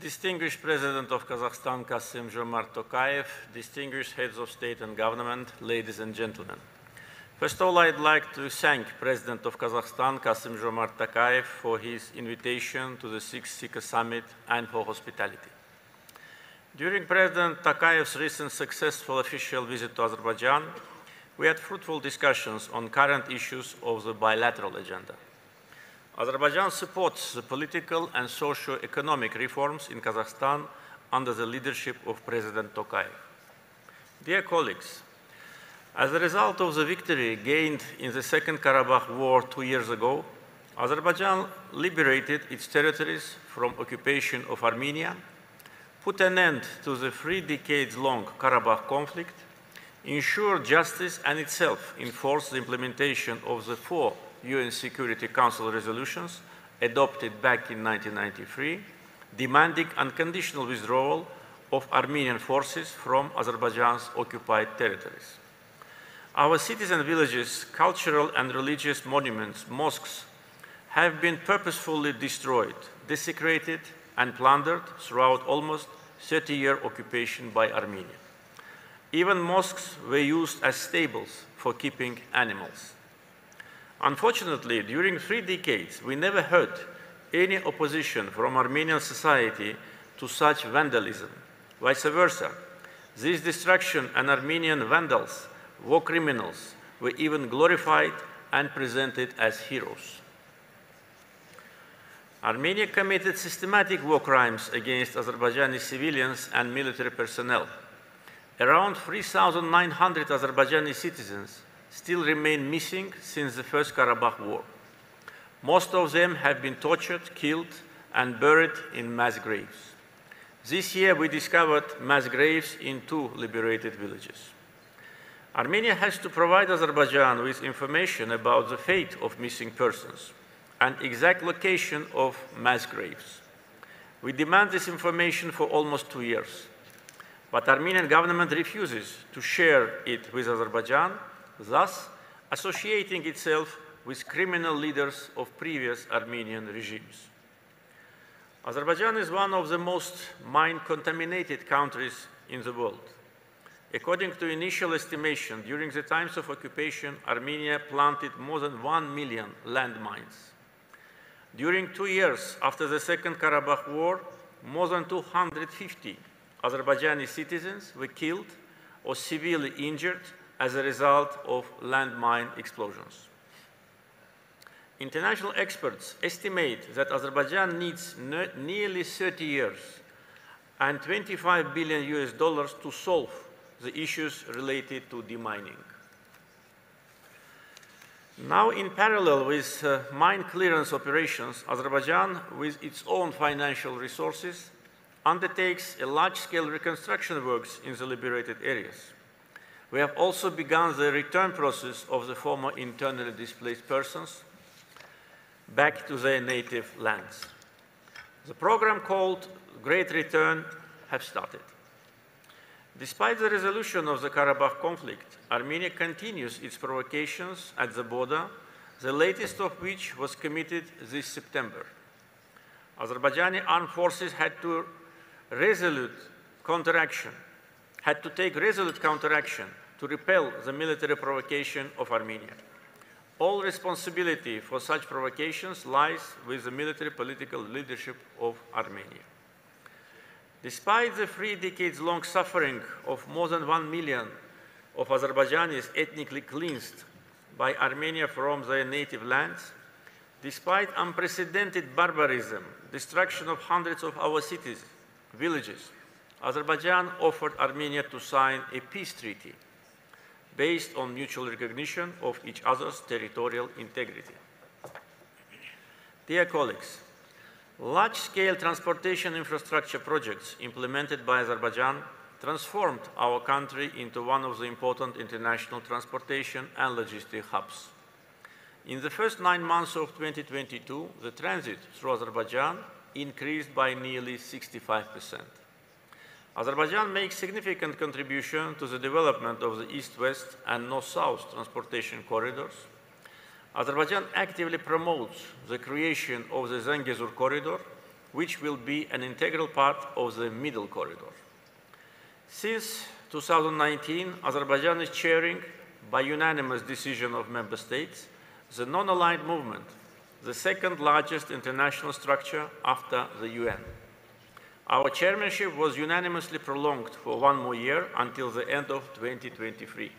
Distinguished President of Kazakhstan, Kassym-Jomart Tokayev, distinguished heads of state and government, ladies and gentlemen. First of all, I'd like to thank President of Kazakhstan, Kassym-Jomart Tokayev, for his invitation to the 6th CICA Summit and for hospitality. During President Tokayev's recent successful official visit to Azerbaijan, we had fruitful discussions on current issues of the bilateral agenda. Azerbaijan supports the political and socio-economic reforms in Kazakhstan under the leadership of President Tokayev. Dear colleagues, as a result of the victory gained in the Second Karabakh War 2 years ago, Azerbaijan liberated its territories from occupation of Armenia, put an end to the 3 decades-long Karabakh conflict, ensured justice, and itself enforced the implementation of the 4 UN Security Council resolutions adopted back in 1993, demanding unconditional withdrawal of Armenian forces from Azerbaijan's occupied territories. Our cities and villages, cultural and religious monuments, mosques, have been purposefully destroyed, desecrated, and plundered throughout almost 30-year occupation by Armenia. Even mosques were used as stables for keeping animals. Unfortunately, during 3 decades, we never heard any opposition from Armenian society to such vandalism. Vice versa, this destruction and Armenian vandals, war criminals, were even glorified and presented as heroes. Armenia committed systematic war crimes against Azerbaijani civilians and military personnel. Around 3,900 Azerbaijani citizens still remain missing since the First Karabakh War. Most of them have been tortured, killed, and buried in mass graves. This year, we discovered mass graves in 2 liberated villages. Armenia has to provide Azerbaijan with information about the fate of missing persons and exact location of mass graves. We demand this information for almost 2 years, but Armenian government refuses to share it with Azerbaijan, thus associating itself with criminal leaders of previous Armenian regimes. Azerbaijan is one of the most mine-contaminated countries in the world. According to initial estimation, during the times of occupation, Armenia planted more than 1 million landmines. During 2 years after the Second Karabakh War, more than 250 Azerbaijani citizens were killed or severely injured as a result of landmine explosions. International experts estimate that Azerbaijan needs nearly 30 years and $25 billion to solve the issues related to demining. Now, in parallel with mine clearance operations, Azerbaijan, with its own financial resources, undertakes a large-scale reconstruction works in the liberated areas. We have also begun the return process of the former internally displaced persons back to their native lands. The program called Great Return has started. Despite the resolution of the Karabakh conflict, Armenia continues its provocations at the border, the latest of which was committed this September. Azerbaijani armed forces had to take resolute counteraction to repel the military provocation of Armenia. All responsibility for such provocations lies with the military political leadership of Armenia. Despite the 3 decades-long suffering of more than 1 million of Azerbaijanis ethnically cleansed by Armenia from their native lands, despite unprecedented barbarism, destruction of hundreds of our cities, villages, Azerbaijan offered Armenia to sign a peace treaty based on mutual recognition of each other's territorial integrity. Dear colleagues, large-scale transportation infrastructure projects implemented by Azerbaijan transformed our country into one of the important international transportation and logistic hubs. In the first 9 months of 2022, the transit through Azerbaijan increased by nearly 65%. Azerbaijan makes significant contribution to the development of the East-West and North-South transportation corridors. Azerbaijan actively promotes the creation of the Zangezur corridor which will be an integral part of the Middle Corridor. Since 2019, Azerbaijan is chairing, by unanimous decision of member states, the Non-Aligned Movement, the second largest international structure after the UN. Our chairmanship was unanimously prolonged for one more year until the end of 2023.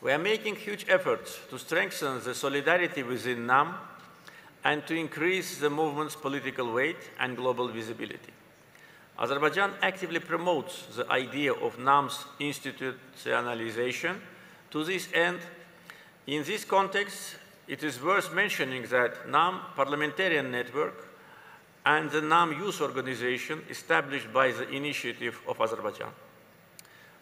We are making huge efforts to strengthen the solidarity within NAM and to increase the movement's political weight and global visibility. Azerbaijan actively promotes the idea of NAM's institutionalization. To this end, in this context, it is worth mentioning that NAM Parliamentarian Network and the NAM Youth Organization established by the initiative of Azerbaijan.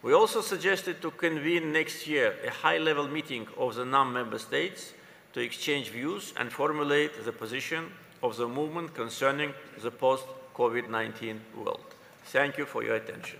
We also suggested to convene next year a high-level meeting of the NAM member states to exchange views and formulate the position of the movement concerning the post-COVID-19 world. Thank you for your attention.